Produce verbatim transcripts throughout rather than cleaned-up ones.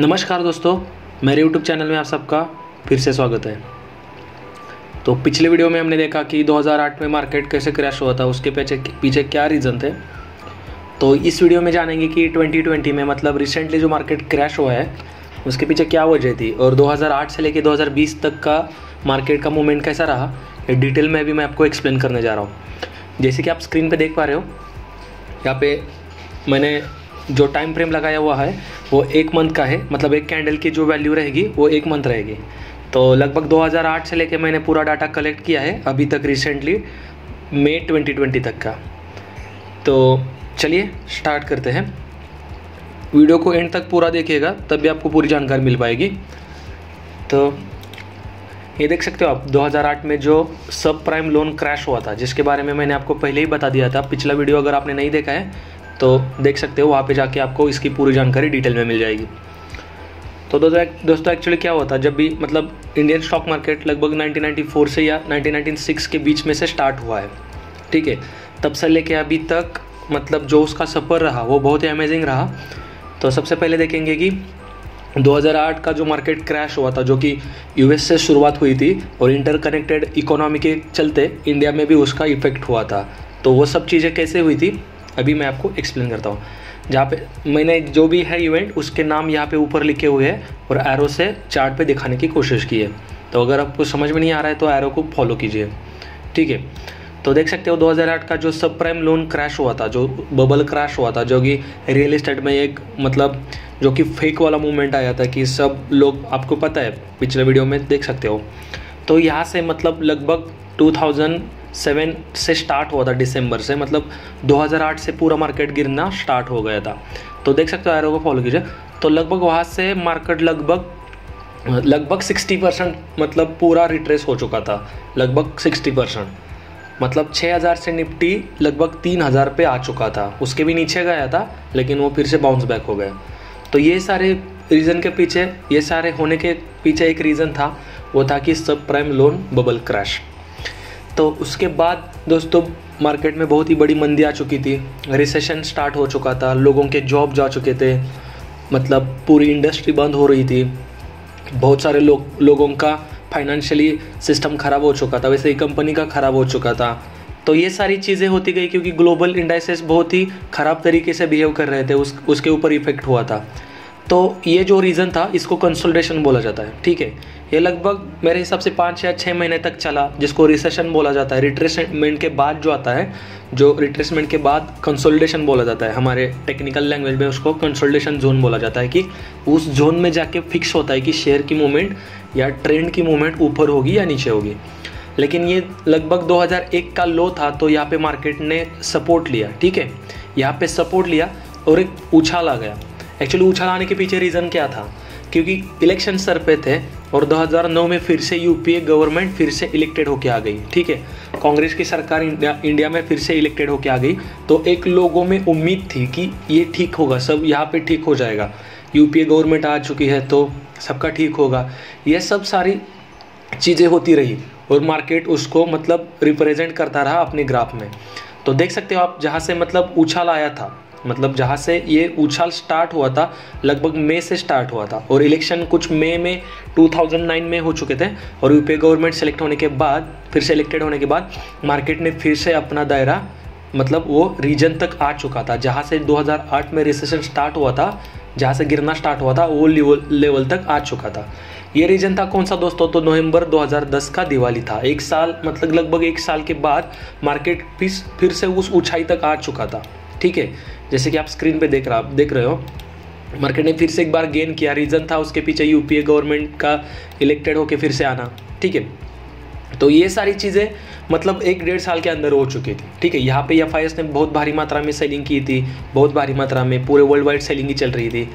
नमस्कार दोस्तों, मेरे YouTube चैनल में आप सबका फिर से स्वागत है। तो पिछले वीडियो में हमने देखा कि दो हज़ार आठ में मार्केट कैसे क्रैश हुआ था, उसके पीछे पीछे क्या रीज़न थे। तो इस वीडियो में जानेंगे कि ट्वेंटी ट्वेंटी में मतलब रिसेंटली जो मार्केट क्रैश हुआ है उसके पीछे क्या वजह थी और दो हज़ार आठ से लेकर दो हज़ार बीस तक का मार्केट का मूवमेंट कैसा रहा, ये डिटेल में भी मैं आपको एक्सप्लेन करने जा रहा हूँ। जैसे कि आप स्क्रीन पर देख पा रहे हो, यहाँ पे मैंने जो टाइम फ्रेम लगाया हुआ है वो एक मंथ का है। मतलब एक कैंडल की जो वैल्यू रहेगी वो एक मंथ रहेगी। तो लगभग दो हज़ार आठ से लेके मैंने पूरा डाटा कलेक्ट किया है अभी तक रिसेंटली मई ट्वेंटी ट्वेंटी तक का। तो चलिए स्टार्ट करते हैं। वीडियो को एंड तक पूरा देखिएगा तभी आपको पूरी जानकारी मिल पाएगी। तो ये देख सकते हो आप दो हज़ार आठ में जो सब प्राइम लोन क्रैश हुआ था, जिसके बारे में मैंने आपको पहले ही बता दिया था। पिछला वीडियो अगर आपने नहीं देखा है तो देख सकते हो, वहाँ पे जाके आपको इसकी पूरी जानकारी डिटेल में मिल जाएगी। तो दोस्तों दोस्तों एक्चुअली क्या हुआ था, जब भी मतलब इंडियन स्टॉक मार्केट लगभग नाइनटीन नाइंटी फोर से या नाइनटीन नाइंटी सिक्स के बीच में से स्टार्ट हुआ है, ठीक है, तब से लेके अभी तक मतलब जो उसका सफ़र रहा वो बहुत ही अमेजिंग रहा। तो सबसे पहले देखेंगे कि दो हज़ार आठ का जो मार्केट क्रैश हुआ था, जो कि यूएस से शुरुआत हुई थी और इंटरकनेक्टेड इकोनॉमी के चलते इंडिया में भी उसका इफेक्ट हुआ था। तो वो सब चीज़ें कैसे हुई थी अभी मैं आपको एक्सप्लेन करता हूँ। जहाँ पे मैंने जो भी है इवेंट उसके नाम यहाँ पे ऊपर लिखे हुए हैं और एरो से चार्ट पे दिखाने की कोशिश की है। तो अगर आपको समझ में नहीं आ रहा है तो एरो को फॉलो कीजिए, ठीक है। तो देख सकते हो दो हज़ार आठ का जो सब प्राइम लोन क्रैश हुआ था, जो बबल क्रैश हुआ था, जो कि रियल इस्टेट में एक मतलब जो कि फेक वाला मूवमेंट आया था कि सब लोग, आपको पता है, पिछले वीडियो में देख सकते हो। तो यहाँ से मतलब लगभग टू थाउजेंड सेवन से स्टार्ट हुआ था दिसंबर से, मतलब दो हज़ार आठ से पूरा मार्केट गिरना स्टार्ट हो गया था। तो देख सकते हो एरो को फॉलो कीजिए। तो लगभग वहाँ से मार्केट लगभग लगभग साठ परसेंट मतलब पूरा रिट्रेस हो चुका था, लगभग साठ परसेंट मतलब छह हज़ार से निफ्टी लगभग तीन हज़ार पे आ चुका था। उसके भी नीचे गया था लेकिन वो फिर से बाउंस बैक हो गया। तो ये सारे रीज़न के पीछे, ये सारे होने के पीछे एक रीज़न था, वो था कि सब प्राइम लोन बबल क्रैश। तो उसके बाद दोस्तों मार्केट में बहुत ही बड़ी मंदी आ चुकी थी, रिसेशन स्टार्ट हो चुका था, लोगों के जॉब जा चुके थे, मतलब पूरी इंडस्ट्री बंद हो रही थी, बहुत सारे लोग लोगों का फाइनेंशियली सिस्टम ख़राब हो चुका था, वैसे ही कंपनी का ख़राब हो चुका था। तो ये सारी चीज़ें होती गई क्योंकि ग्लोबल इंडाइसेस बहुत ही ख़राब तरीके से बिहेव कर रहे थे, उस उसके ऊपर इफेक्ट हुआ था। तो ये जो रीज़न था इसको कंसोलिडेशन बोला जाता है, ठीक है। ये लगभग मेरे हिसाब से पाँच या छः महीने तक चला, जिसको रिसेशन बोला जाता है। रिट्रेसमेंट के बाद जो आता है, जो रिट्रेसमेंट के बाद कंसोलिडेशन बोला जाता है, हमारे टेक्निकल लैंग्वेज में उसको कंसोलिडेशन जोन बोला जाता है। कि उस जोन में जाके फिक्स होता है कि शेयर की मूवमेंट या ट्रेंड की मूवमेंट ऊपर होगी या नीचे होगी। लेकिन ये लगभग दो हज़ार एक का लो था, तो यहाँ पे मार्केट ने सपोर्ट लिया, ठीक है, यहाँ पे सपोर्ट लिया और एक उछाल आ गया। एक्चुअली उछाल आने के पीछे रीज़न क्या था, क्योंकि इलेक्शन सर पे थे और दो हज़ार नौ में फिर से यूपीए गवर्नमेंट फिर से इलेक्टेड होके आ गई, ठीक है। कांग्रेस की सरकार इंडिया इंडिया में फिर से इलेक्टेड होके आ गई। तो एक लोगों में उम्मीद थी कि ये ठीक होगा, सब यहाँ पे ठीक हो जाएगा, यूपीए गवर्नमेंट आ चुकी है तो सबका ठीक होगा। यह सब सारी चीज़ें होती रही और मार्केट उसको मतलब रिप्रेजेंट करता रहा अपने ग्राफ में। तो देख सकते हो आप, जहाँ से मतलब उछाल आया था, मतलब जहाँ से ये उछाल स्टार्ट हुआ था लगभग मई से स्टार्ट हुआ था और इलेक्शन कुछ मई में दो हज़ार नौ में हो चुके थे और यूपीए गवर्नमेंट सेलेक्ट होने के बाद, फिर से इलेक्टेड होने के बाद मार्केट ने फिर से अपना दायरा मतलब वो रीजन तक आ चुका था जहाँ से दो हज़ार आठ में रिसेशन स्टार्ट हुआ था, जहाँ से गिरना स्टार्ट हुआ था, वो लेवल लेवल तक आ चुका था। ये रीजन था कौन सा दोस्तों, तो नवंबर दो हज़ार दस का दिवाली था। एक साल मतलब लगभग एक साल के बाद मार्केट फिर से उस ऊंचाई तक आ चुका था, ठीक है। जैसे कि आप स्क्रीन पे देख रहा देख रहे हो, मार्केट ने फिर से एक बार गेन किया। रीज़न था उसके पीछे यूपीए गवर्नमेंट का इलेक्टेड होके फिर से आना, ठीक है। तो ये सारी चीज़ें मतलब एक डेढ़ साल के अंदर हो चुकी थी, ठीक है। यहाँ पे एफ आई एस ने बहुत भारी मात्रा में सेलिंग की थी, बहुत भारी मात्रा में पूरे वर्ल्ड वाइड सेलिंग ही चल रही थी।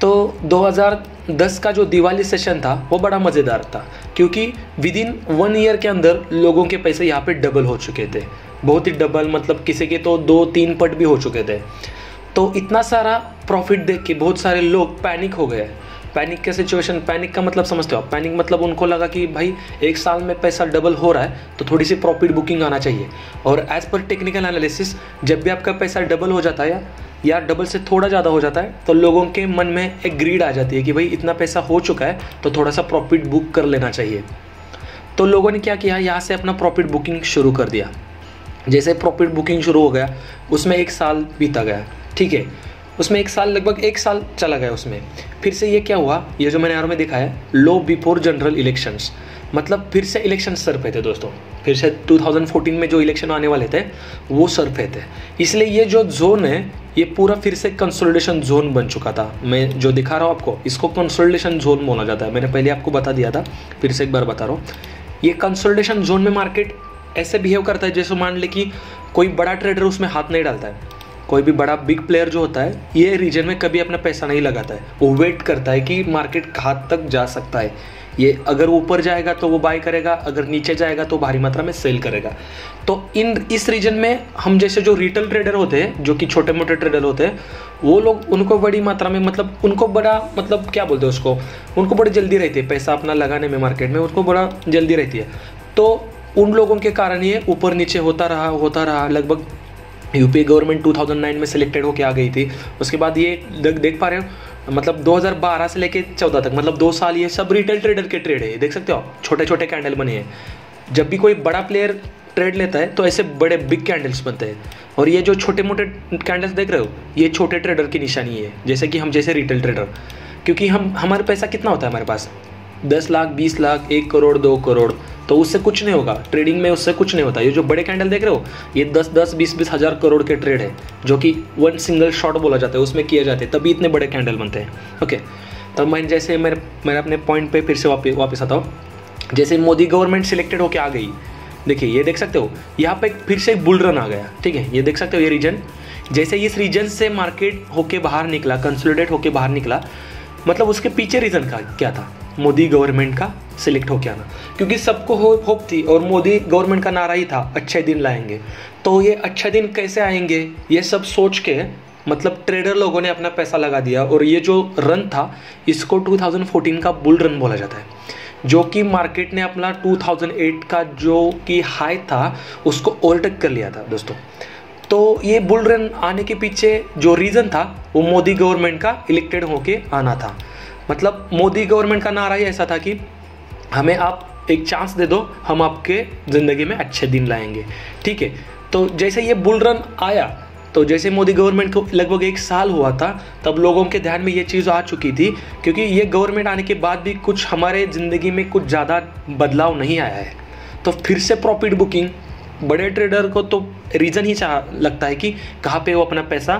तो दो हज़ार दस का जो दिवाली सेशन था वो बड़ा मज़ेदार था, क्योंकि विद इन वन ईयर के अंदर लोगों के पैसे यहाँ पे डबल हो चुके थे, बहुत ही डबल, मतलब किसी के तो दो तीन पट भी हो चुके थे। तो इतना सारा प्रॉफिट देख के बहुत सारे लोग पैनिक हो गए। पैनिक के सिचुएशन, पैनिक का मतलब समझते हो आप, पैनिक मतलब उनको लगा कि भाई एक साल में पैसा डबल हो रहा है तो थोड़ी सी प्रॉफिट बुकिंग आना चाहिए। और एज़ पर टेक्निकल एनालिसिस, जब भी आपका पैसा डबल हो जाता है या डबल से थोड़ा ज़्यादा हो जाता है तो लोगों के मन में एक ग्रीड आ जाती है कि भाई इतना पैसा हो चुका है तो थोड़ा सा प्रॉफिट बुक कर लेना चाहिए। तो लोगों ने क्या किया, यहाँ से अपना प्रॉफिट बुकिंग शुरू कर दिया। जैसे प्रॉफिट बुकिंग शुरू हो गया, उसमें एक साल बीता गया, ठीक है, उसमें एक साल लगभग एक साल चला गया उसमें। फिर से ये क्या हुआ, ये जो मैंने आर में देखा है लो बिफोर जनरल इलेक्शंस, मतलब फिर से इलेक्शन सर पे थे दोस्तों, फिर से दो हज़ार चौदह में जो इलेक्शन आने वाले थे वो सर पे थे। इसलिए ये जो जोन है ये पूरा फिर से कंसोलिडेशन जोन बन चुका था। मैं जो दिखा रहा हूँ आपको इसको कंसोलिडेशन जोन बोला जाता है, मैंने पहले आपको बता दिया था, फिर से एक बार बता रहा हूँ। ये कंसोलिडेशन जोन में मार्केट ऐसे बिहेव करता है जैसे मान ले कि कोई बड़ा ट्रेडर उसमें हाथ नहीं डालता है, कोई भी बड़ा बिग प्लेयर जो होता है ये रीजन में कभी अपना पैसा नहीं लगाता है, वो वेट करता है कि मार्केट कहाँ तक जा सकता है। ये अगर ऊपर जाएगा तो वो बाय करेगा, अगर नीचे जाएगा तो भारी मात्रा में सेल करेगा। तो इन इस रीजन में हम जैसे जो रिटेल ट्रेडर होते हैं, जो कि छोटे मोटे ट्रेडर होते हैं, वो लोग उनको बड़ी मात्रा में मतलब उनको बड़ा मतलब क्या बोलते हैं उसको, उनको बड़ी जल्दी रहती है पैसा अपना लगाने में, मार्केट में उनको बड़ा जल्दी रहती है। तो उन लोगों के कारण ये ऊपर नीचे होता रहा होता रहा लगभग यूपीए गवर्नमेंट दो हज़ार नौ में सिलेक्टेड होकर आ गई थी। उसके बाद ये देख पा रहे हो मतलब दो हज़ार बारह से लेके चौदह तक, मतलब दो साल ये सब रिटेल ट्रेडर के ट्रेड है, देख सकते हो आप छोटे छोटे कैंडल बने हैं। जब भी कोई बड़ा प्लेयर ट्रेड लेता है तो ऐसे बड़े बिग कैंडल्स बनते हैं, और ये जो छोटे मोटे कैंडल्स देख रहे हो ये छोटे ट्रेडर की निशानी है, जैसे कि हम जैसे रिटेल ट्रेडर, क्योंकि हम हमारा पैसा कितना होता है हमारे पास, दस लाख बीस लाख एक करोड़ दो करोड़, तो उससे कुछ नहीं होगा ट्रेडिंग में, उससे कुछ नहीं होता। ये जो बड़े कैंडल देख रहे हो ये दस दस बीस बीस हज़ार करोड़ के ट्रेड है जो कि वन सिंगल शॉट बोला जाता है, उसमें किए जाते हैं, तभी इतने बड़े कैंडल बनते हैं। ओके, तो मैं जैसे मेरे मैं अपने पॉइंट पे फिर से वापस वापस आता हूँ। जैसे मोदी गवर्नमेंट सिलेक्टेड होकर आ गई, देखिए ये देख सकते हो यहाँ पर फिर से बुल रन आ गया, ठीक है, ये देख सकते हो ये रीजन, जैसे इस रीजन से मार्केट होके बाहर निकला, कंसोलिडेट होके बाहर निकला, मतलब उसके पीछे रीज़न का क्या था, मोदी गवर्नमेंट का सिलेक्ट होके आना, क्योंकि सबको होप थी और मोदी गवर्नमेंट का नारा ही था अच्छे दिन लाएंगे। तो ये अच्छे दिन कैसे आएंगे ये सब सोच के मतलब ट्रेडर लोगों ने अपना पैसा लगा दिया, और ये जो रन था इसको दो हज़ार चौदह का बुल रन बोला जाता है, जो कि मार्केट ने अपना दो हज़ार आठ का जो कि हाई था उसको ओवरटेक कर लिया था दोस्तों। तो ये बुल रन आने के पीछे जो रीज़न था वो मोदी गवर्नमेंट का इलेक्टेड होके आना था, मतलब मोदी गवर्नमेंट का नारा ही ऐसा था कि हमें आप एक चांस दे दो, हम आपके ज़िंदगी में अच्छे दिन लाएंगे, ठीक है। तो जैसे ये बुल रन आया, तो जैसे मोदी गवर्नमेंट को लगभग एक साल हुआ था तब लोगों के ध्यान में ये चीज़ आ चुकी थी, क्योंकि ये गवर्नमेंट आने के बाद भी कुछ हमारे ज़िंदगी में कुछ ज़्यादा बदलाव नहीं आया है। तो फिर से प्रॉफिट बुकिंग, बड़े ट्रेडर को तो रीज़न ही लगता है कि कहाँ पर वो अपना पैसा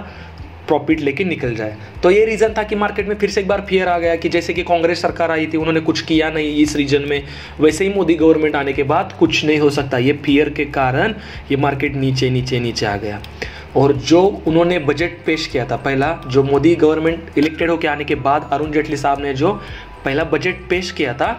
प्रॉफिट लेके निकल जाए। तो ये रीज़न था कि मार्केट में फिर से एक बार फियर आ गया कि जैसे कि कांग्रेस सरकार आई थी उन्होंने कुछ किया नहीं इस रीजन में, वैसे ही मोदी गवर्नमेंट आने के बाद कुछ नहीं हो सकता, ये फियर के कारण ये मार्केट नीचे नीचे नीचे आ गया। और जो उन्होंने बजट पेश किया था पहला, जो मोदी गवर्नमेंट इलेक्टेड होकर आने के बाद अरुण जेटली साहब ने जो पहला बजट पेश किया था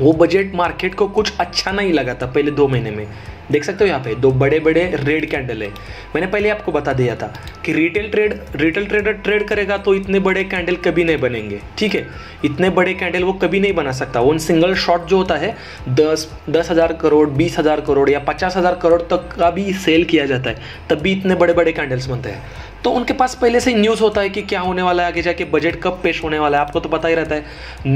वो बजट मार्केट को कुछ अच्छा नहीं लगा था पहले दो महीने में, देख सकते हो यहाँ पे दो बड़े बड़े रेड कैंडल है। मैंने पहले आपको बता दिया था कि retail trade retail trader trade करेगा तो इतने बड़े कैंडल कभी नहीं बनेंगे, ठीक है, इतने बड़े कैंडल वो कभी नहीं बना सकता। उन सिंगल शॉट जो होता है दस दस हज़ार करोड़ बीस हज़ार करोड़ या पचास हज़ार करोड़ तक का भी सेल किया जाता है, तब भी इतने बड़े बड़े कैंडल्स बनते हैं। तो उनके पास पहले से न्यूज़ होता है कि क्या होने वाला है आगे जाके, बजट कब पेश होने वाला है, आपको तो पता ही रहता है।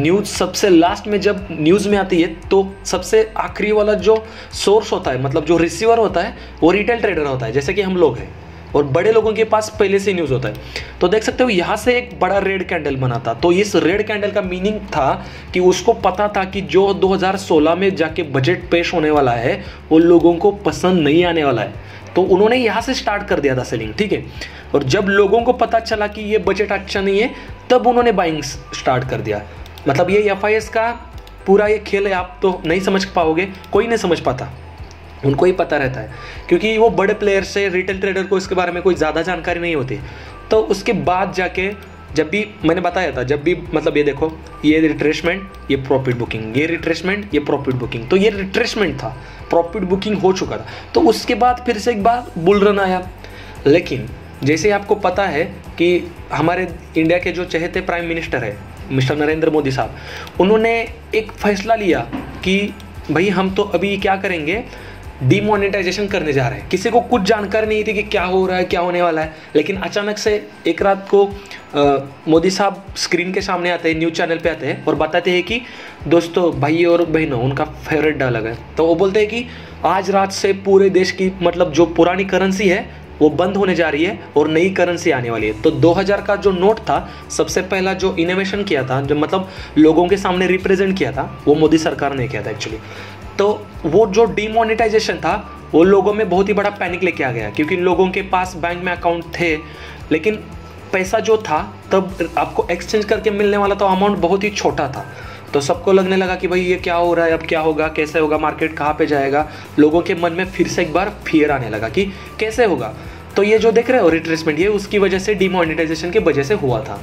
न्यूज़ सबसे लास्ट में जब न्यूज़ में आती है तो सबसे आखिरी वाला जो सोर्स होता है, मतलब जो रिसीवर होता है वो रिटेल ट्रेडर होता है, जैसे कि हम लोग हैं, और बड़े लोगों के पास पहले से न्यूज़ होता है। तो देख सकते हो यहाँ से एक बड़ा रेड कैंडल बना था, तो इस रेड कैंडल का मीनिंग था कि उसको पता था कि जो दो हज़ार सोलह में जाके बजट पेश होने वाला है वो लोगों को पसंद नहीं आने वाला है, तो उन्होंने यहाँ से स्टार्ट कर दिया था सेलिंग, ठीक है। और जब लोगों को पता चला कि ये बजट अच्छा नहीं है तब उन्होंने बाइंग स्टार्ट कर दिया, मतलब ये एफ आई एस का पूरा ये खेल है, आप तो नहीं समझ पाओगे, कोई नहीं समझ पाता, उनको ही पता रहता है, क्योंकि वो बड़े प्लेयर से रिटेल ट्रेडर को इसके बारे में कोई ज़्यादा जानकारी नहीं होती। तो उसके बाद जाके जब भी मैंने बताया था, जब भी मतलब ये देखो ये रिट्रेसमेंट ये प्रॉफिट बुकिंग, ये रिट्रेसमेंट ये प्रॉफिट बुकिंग, तो ये रिट्रेसमेंट था, प्रॉफिट बुकिंग हो चुका था। तो उसके बाद फिर से एक बार बुल रन आया, लेकिन जैसे आपको पता है कि हमारे इंडिया के जो चहेते प्राइम मिनिस्टर है मिस्टर नरेंद्र मोदी साहब, उन्होंने एक फैसला लिया कि भाई हम तो अभी क्या करेंगे, डीमोनेटाइजेशन करने जा रहे हैं। किसी को कुछ जानकारी नहीं थी कि क्या हो रहा है, क्या होने वाला है, लेकिन अचानक से एक रात को मोदी साहब स्क्रीन के सामने आते हैं, न्यूज़ चैनल पे आते हैं और बताते हैं कि दोस्तों, भाई और बहनों, उनका फेवरेट डायलॉग है। तो वो बोलते हैं कि आज रात से पूरे देश की, मतलब जो पुरानी करेंसी है वो बंद होने जा रही है और नई करेंसी आने वाली है। तो दो हज़ार का जो नोट था, सबसे पहला जो इनोवेशन किया था, जो मतलब लोगों के सामने रिप्रेजेंट किया था, वो मोदी सरकार ने किया था एक्चुअली। तो वो जो डीमोनेटाइजेशन था वो लोगों में बहुत ही बड़ा पैनिक लेके आ गया, क्योंकि लोगों के पास बैंक में अकाउंट थे लेकिन पैसा जो था तब आपको एक्सचेंज करके मिलने वाला तो अमाउंट बहुत ही छोटा था। तो सबको लगने लगा कि भाई ये क्या हो रहा है, अब क्या होगा, कैसे होगा, मार्केट कहाँ पे जाएगा। लोगों के मन में फिर से एक बार फियर आने लगा कि कैसे होगा। तो ये जो देख रहे हो रिट्रेसमेंट, ये उसकी वजह से, डीमोनेटाइजेशन की वजह से हुआ था।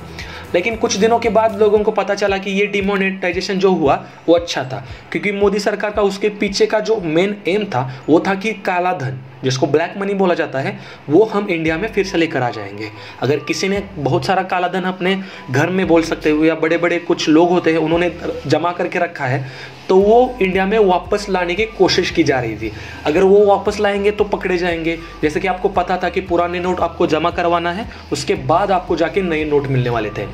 लेकिन कुछ दिनों के बाद लोगों को पता चला कि ये डीमोनेटाइजेशन जो हुआ वो अच्छा था, क्योंकि मोदी सरकार का उसके पीछे का जो मेन एम था वो था कि काला धन, जिसको ब्लैक मनी बोला जाता है, वो हम इंडिया में फिर से लेकर आ जाएंगे। अगर किसी ने बहुत सारा काला धन अपने घर में बोल सकते हुए या बड़े बड़े कुछ लोग होते हैं उन्होंने जमा करके रखा है, तो वो इंडिया में वापस लाने की कोशिश की जा रही थी। अगर वो वापस लाएंगे तो पकड़े जाएंगे। जैसे कि आपको पता था कि पुराने नोट आपको जमा करवाना है, उसके बाद आपको जाके नए नोट मिलने वाले थे।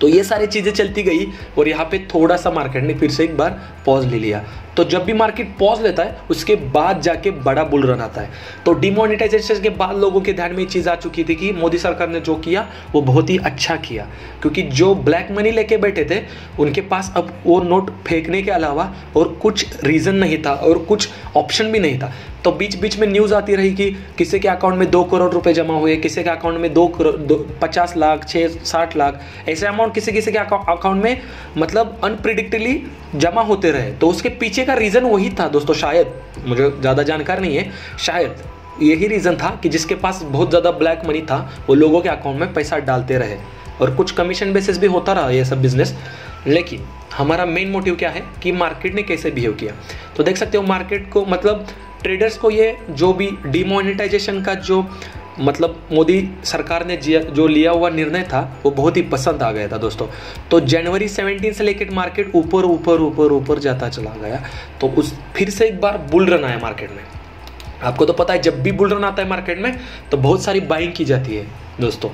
तो ये सारी चीज़ें चलती गई और यहाँ पे थोड़ा सा मार्केट ने फिर से एक बार पॉज ले लिया। तो जब भी मार्केट पॉज लेता है उसके बाद जाके बड़ा बुल रन आता है। तो डिमोनेटाइजेशन के बाद लोगों के ध्यान में ये चीज़ आ चुकी थी कि मोदी सरकार ने जो किया वो बहुत ही अच्छा किया, क्योंकि जो ब्लैक मनी लेके बैठे थे उनके पास अब वो नोट फेंकने के अलावा और कुछ रीज़न नहीं था और कुछ ऑप्शन भी नहीं था। तो बीच बीच में न्यूज़ आती रही कि किसी के अकाउंट में दो करोड़ रुपए जमा हुए, किसी के अकाउंट में दो करोड़ पचास लाख छः साठ लाख ऐसे अमाउंट किसी किसी के अकाउंट में मतलब अनप्रिडिक्टली जमा होते रहे। तो उसके पीछे का रीज़न वही था दोस्तों, शायद, मुझे ज़्यादा जानकारी नहीं है, शायद यही रीज़न था कि जिसके पास बहुत ज़्यादा ब्लैक मनी था वो लोगों के अकाउंट में पैसा डालते रहे और कुछ कमीशन बेसिस भी होता रहा ये सब बिजनेस। लेकिन हमारा मेन मोटिव क्या है कि मार्केट ने कैसे बिहेव किया। तो देख सकते हो मार्केट को, मतलब ट्रेडर्स को, ये जो भी डिमोनेटाइजेशन का जो मतलब मोदी सरकार ने जो लिया हुआ निर्णय था वो बहुत ही पसंद आ गया था दोस्तों। तो जनवरी सत्रह से लेकर मार्केट ऊपर ऊपर ऊपर ऊपर जाता चला गया। तो उस फिर से एक बार बुल रन आया मार्केट में। आपको तो पता है जब भी बुल रन आता है मार्केट में तो बहुत सारी बाइंग की जाती है दोस्तों।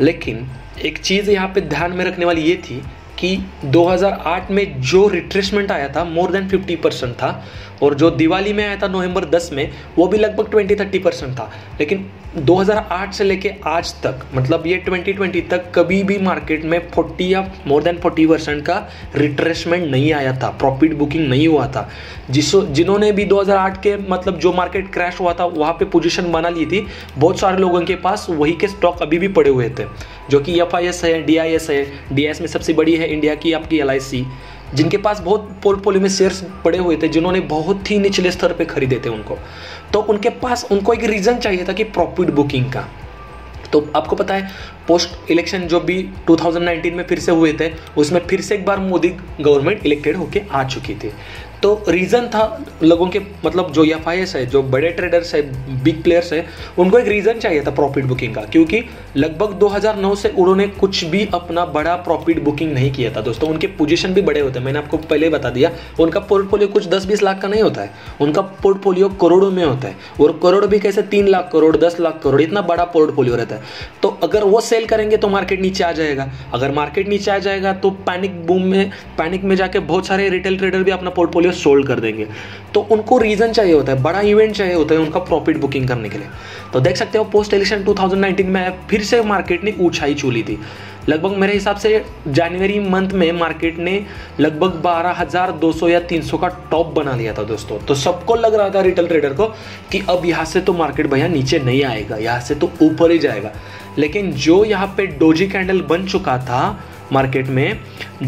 लेकिन एक चीज़ यहाँ पर ध्यान में रखने वाली ये थी कि दो हज़ार आठ में जो रिट्रेसमेंट आया था मोर देन फिफ्टी परसेंट था, और जो दिवाली में आया था नवंबर दस में वो भी लगभग बीस तीस परसेंट था। लेकिन दो हज़ार आठ से लेके आज तक, मतलब ये बीस बीस तक कभी भी मार्केट में चालीस या मोर देन चालीस परसेंट का रिट्रेसमेंट नहीं आया था, प्रॉफिट बुकिंग नहीं हुआ था। जिस जिन्होंने भी दो हज़ार आठ के, मतलब जो मार्केट क्रैश हुआ था वहाँ पे पोजीशन बना ली थी, बहुत सारे लोगों के पास वही के स्टॉक अभी भी पड़े हुए थे, जो कि एफ आई एस है, डी आई एस है, डी आई एस में सबसे बड़ी है इंडिया की आपकी एल आई सी, जिनके पास बहुत पोर्टफोलियो में शेयर्स पड़े हुए थे, जिन्होंने बहुत ही निचले स्तर पे खरीदे थे उनको। तो उनके पास, उनको एक रीज़न चाहिए था कि प्रॉफिट बुकिंग का। तो आपको पता है पोस्ट इलेक्शन जो भी दो हज़ार उन्नीस में फिर से हुए थे उसमें फिर से एक बार मोदी गवर्नमेंट इलेक्टेड होके आ चुकी थी। तो रीज़न था लोगों के, मतलब जो एफ आई एस है, जो बड़े ट्रेडर्स है, बिग प्लेयर्स है, उनको एक रीज़न चाहिए था प्रॉफिट बुकिंग का, क्योंकि लगभग दो हज़ार नौ से उन्होंने कुछ भी अपना बड़ा प्रॉफिट बुकिंग नहीं किया था दोस्तों। उनके पोजीशन भी बड़े होते हैं, मैंने आपको पहले बता दिया। उनका पोर्टफोलियो कुछ दस बीस लाख का नहीं होता है, उनका पोर्टफोलियो करोड़ों में होता है, और करोड़ भी कैसे, तीन लाख करोड़, दस लाख करोड़, इतना बड़ा पोर्टफोलियो रहता है। तो अगर वो सेल करेंगे तो मार्केट नीचे आ जाएगा, अगर मार्केट नीचे आ जाएगा तो पैनिक बूम में, पैनिक में जाके बहुत सारे रिटेल ट्रेडर भी अपना पोर्टफोलियो सोल्ड कर देंगे। तो उनको रीजन चाहिए होता है, बड़ा इवेंट चाहिए होता है उनका प्रॉफिट बुकिंग करने के लिए। तो देख सकते हो पोस्ट इलेक्शन दो हज़ार उन्नीस में फिर से मार्केट ने ऊंचाई चूली थी। लगभग मेरे हिसाब से जनवरी मंथ में मार्केट ने लगभग बारह हज़ार दो सौ या तीन सौ का टॉप बना लिया था दोस्तों। तो सबको लग रहा था रिटेल ट्रेडर को कि अब यहाँ से तो मार्केट भैया नीचे नहीं आएगा, यहाँ से तो ऊपर ही जाएगा। लेकिन जो यहाँ पे डोजी कैंडल बन चुका था मार्केट में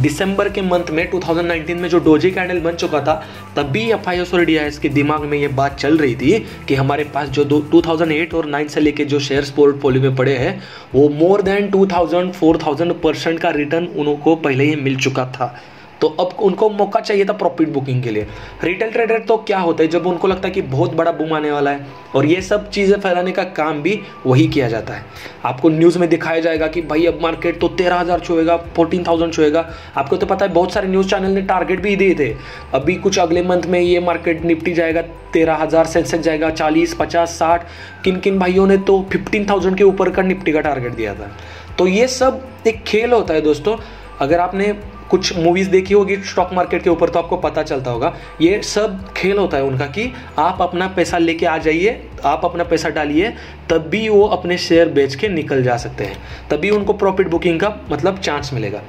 दिसंबर के मंथ में दो हज़ार उन्नीस में जो डोजी कैंडल बन चुका था, तभी एफ आई एस और डी आई एस के दिमाग में ये बात चल रही थी कि हमारे पास जो दो हज़ार आठ और नौ से लेके जो शेयर्स पोर्टफोलियो में पड़े हैं वो more than two thousand four thousand percent का रिटर्न उनको पहले ही मिल चुका था। तो अब उनको मौका चाहिए था प्रॉफिट बुकिंग के लिए। रिटेल ट्रेडर तो क्या होता है, जब उनको लगता है कि बहुत बड़ा बूम आने वाला है, और ये सब चीज़ें फैलाने का काम भी वही किया जाता है। आपको न्यूज़ में दिखाया जाएगा कि भाई अब मार्केट तो तेरह हज़ार छुएगा, फोर्टीन थाउजेंड छुएगा। आपको तो पता है बहुत सारे न्यूज़ चैनल ने टारगेट भी दिए थे, अभी कुछ अगले मंथ में ये मार्केट निफ्टी जाएगा तेरह हज़ार, सेंसेक्स जाएगा चालीस पचास साठ। किन किन भाइयों ने तो फिफ्टीन थाउजेंड के ऊपर का निफ्टी का टारगेट दिया था। तो ये सब एक खेल होता है दोस्तों। अगर आपने कुछ मूवीज़ देखी होगी स्टॉक मार्केट के ऊपर तो आपको पता चलता होगा, ये सब खेल होता है उनका कि आप अपना पैसा लेके आ जाइए, आप अपना पैसा डालिए, तब भी वो अपने शेयर बेच के निकल जा सकते हैं, तभी उनको प्रॉफिट बुकिंग का मतलब चांस मिलेगा।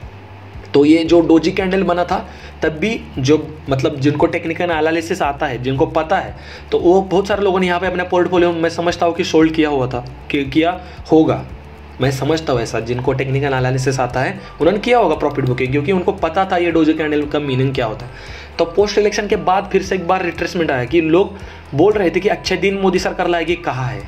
तो ये जो डोजी कैंडल बना था, तब भी जो मतलब जिनको टेक्निकल एनालिसिस आता है, जिनको पता है, तो वो बहुत सारे लोगों ने यहाँ पे अपना पोर्टफोलियो मैं समझता हूँ कि सोल्ड किया हुआ था, कि किया होगा, मैं समझता हूँ ऐसा। जिनको टेक्निकल एनालिसिस आता है उन्होंने किया होगा प्रॉफिट बुकिंग, क्योंकि उनको पता था ये डोजी कैंडल का मीनिंग क्या होता है। तो पोस्ट इलेक्शन के बाद फिर से एक बार रिट्रेसमेंट आया कि लोग बोल रहे थे कि अच्छे दिन मोदी सरकार लाएगी, कहाँ है?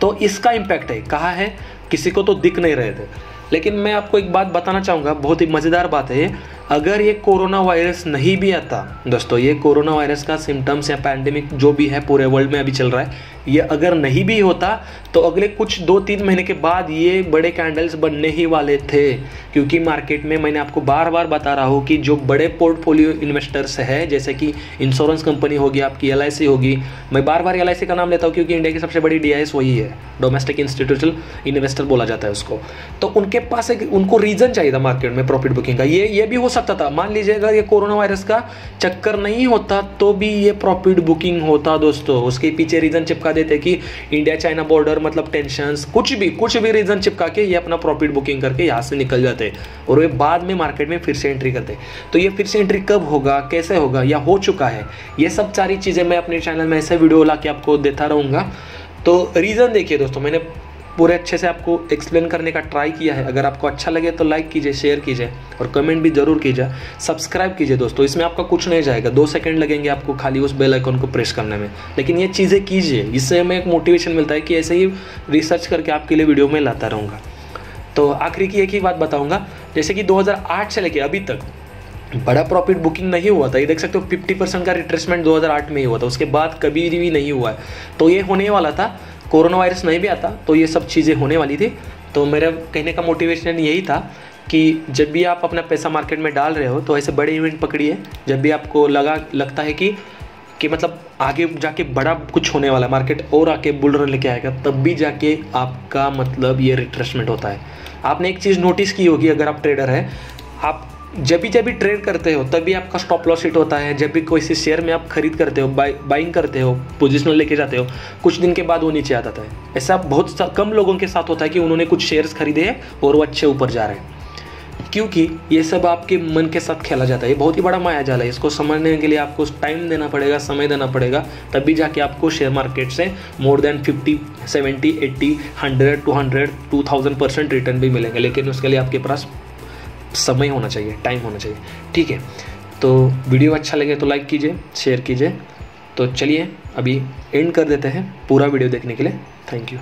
तो इसका इम्पैक्ट है, कहाँ है किसी को तो दिख नहीं रहे थे। लेकिन मैं आपको एक बात बताना चाहूँगा, बहुत ही मज़ेदार बात है। अगर ये कोरोना वायरस नहीं भी आता दोस्तों, ये कोरोना वायरस का सिम्टम्स या पैंडेमिक जो भी है पूरे वर्ल्ड में अभी चल रहा है, ये अगर नहीं भी होता तो अगले कुछ दो तीन महीने के बाद ये बड़े कैंडल्स बनने ही वाले थे। क्योंकि मार्केट में मैंने आपको बार बार बता रहा हूँ कि जो बड़े पोर्टफोलियो इन्वेस्टर्स है, जैसे कि इंश्योरेंस कंपनी होगी, आपकी एल आई सी होगी, मैं बार बार एल आई सी का नाम लेता हूँ क्योंकि इंडिया की सबसे बड़ी डी आई एस वही है, डोमेस्टिक इंस्टीट्यूशनल इन्वेस्टर बोला जाता है उसको। तो उनके पास एक उनको रीज़न चाहिए था मार्केट में प्रॉफिट बुकिंग का। ये ये भी हो सकता था, मान लीजिए अगर ये कोरोना वायरस का चक्कर नहीं होता तो भी ये प्रॉफिट बुकिंग होता दोस्तों। उसके पीछे रीज़न चिपका देते कि इंडिया चाइना बॉर्डर मतलब टेंशंस, कुछ भी कुछ भी रीज़न चिपका के ये अपना प्रॉफिट बुकिंग करके यहाँ से निकल जाते और वे बाद में मार्केट में फिर से एंट्री करते। तो ये फिर से एंट्री कब होगा, कैसे होगा या हो चुका है, ये सब सारी चीज़ें मैं अपने चैनल में ऐसे वीडियो ला के आपको देता रहूँगा। तो रीज़न देखिए दोस्तों, मैंने पूरे अच्छे से आपको एक्सप्लेन करने का ट्राई किया है। अगर आपको अच्छा लगे तो लाइक कीजिए, शेयर कीजिए और कमेंट भी जरूर कीजिए, सब्सक्राइब कीजिए दोस्तों। इसमें आपका कुछ नहीं जाएगा, दो सेकंड लगेंगे आपको खाली उस बेल आइकन को प्रेस करने में, लेकिन ये चीज़ें कीजिए। इससे हमें एक मोटिवेशन मिलता है कि ऐसे ही रिसर्च करके आपके लिए वीडियो में लाता रहूँगा। तो आखिरी की एक ही बात बताऊँगा, जैसे कि दो हज़ार आठ से लेकर अभी तक बड़ा प्रॉफिट बुकिंग नहीं हुआ था। ये देख सकते हो फिफ्टी परसेंट का रिट्रेसमेंट दो हज़ार आठ में ही हुआ था, उसके बाद कभी भी नहीं हुआ है। तो ये होने वाला था, कोरोना वायरस नहीं भी आता तो ये सब चीज़ें होने वाली थी। तो मेरा कहने का मोटिवेशन यही था कि जब भी आप अपना पैसा मार्केट में डाल रहे हो तो ऐसे बड़े इवेंट पकड़िए, जब भी आपको लगा लगता है कि कि मतलब आगे जाके बड़ा कुछ होने वाला है, मार्केट और आके बुल रन लेके आएगा, तब भी जाके आपका मतलब ये रिट्रेसमेंट होता है। आपने एक चीज़ नोटिस की होगी, अगर आप ट्रेडर हैं, आप जब भी जब भी ट्रेड करते हो तभी आपका स्टॉप लॉस हिट होता है। जब भी कोई से शेयर में आप खरीद करते हो, बाई बाइंग करते हो, पोजिशनल लेके जाते हो, कुछ दिन के बाद वो नीचे आ जाता है। ऐसा बहुत कम लोगों के साथ होता है कि उन्होंने कुछ शेयर्स खरीदे हैं और वो अच्छे ऊपर जा रहे हैं, क्योंकि ये सब आपके मन के साथ खेला जाता है। ये बहुत ही बड़ा माया जाल है, इसको समझने के लिए आपको टाइम देना पड़ेगा, समय देना पड़ेगा, तभी जाके आपको शेयर मार्केट से more than fifty seventy eighty hundred two hundred two thousand percent return भी मिलेंगे। लेकिन उसके लिए आपके पास समय होना चाहिए, टाइम होना चाहिए। ठीक है, तो वीडियो अच्छा लगे तो लाइक कीजिए, शेयर कीजिए। तो चलिए अभी एंड कर देते हैं। पूरा वीडियो देखने के लिए थैंक यू।